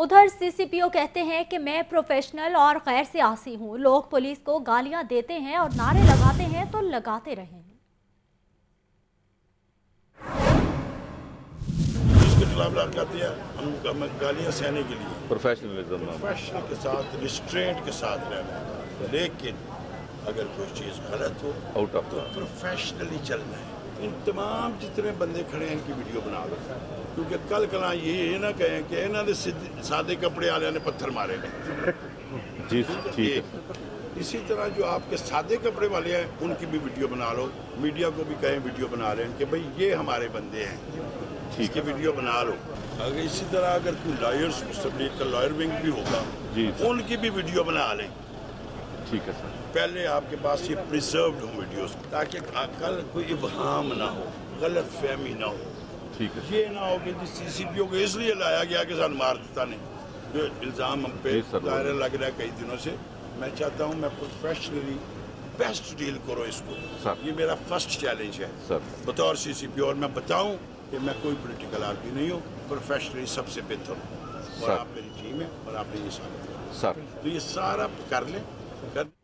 उधर सीसीपीओ कहते हैं कि मैं प्रोफेशनल और गैर सियासी हूं। लोग पुलिस को गालियां देते हैं और नारे लगाते हैं तो लगाते रहें। हम गालियां सहने के लिए प्रोफेशनलिज्म के साथ, रिस्ट्रेंट के साथ रहना, लेकिन अगर कोई चीज़ गलत हो आउट ऑफ तो प्रोफेशनली चलना है। इन तमाम जितने बंदे खड़े हैं इनकी वीडियो बना लो, क्योंकि कल कला ये ना कहें कि इन्होंने सादे कपड़े वाले ने पत्थर मारे हैं। जी ठीक है, इसी तरह जो आपके सादे कपड़े वाले हैं उनकी भी वीडियो बना लो। मीडिया को भी कहें वीडियो बना लें कि भाई ये हमारे बंदे हैं, ठीक है वीडियो बना लो। अगर इसी तरह अगर कोई लॉयर्स मुस्तबलीग का लॉयर विंग भी होगा उनकी भी वीडियो बना लें। ठीक है सर, पहले आपके पास ये प्रिजर्व्ड हो वीडियोस ताकि कल कोई इबहाम ना हो, गलत फहमी ना हो। ठीक है, ये ना हो कि सीसीपीओ को इसलिए लाया गया कि सान मार देता नहीं, जो इल्ज़ाम हम पे लग रहा है कई दिनों से। मैं चाहता हूं मैं प्रोफेशनली बेस्ट डील करो इसको, ये मेरा फर्स्ट चैलेंज है सर बतौर सीसीपीओ। और मैं बताऊं कि मैं कोई पॉलिटिकल आदमी नहीं हूँ, प्रोफेशनली सबसे बेहतर हूँ और आप मेरी टीम है और आपने ये साबित किया। तो ये सारा कर लें।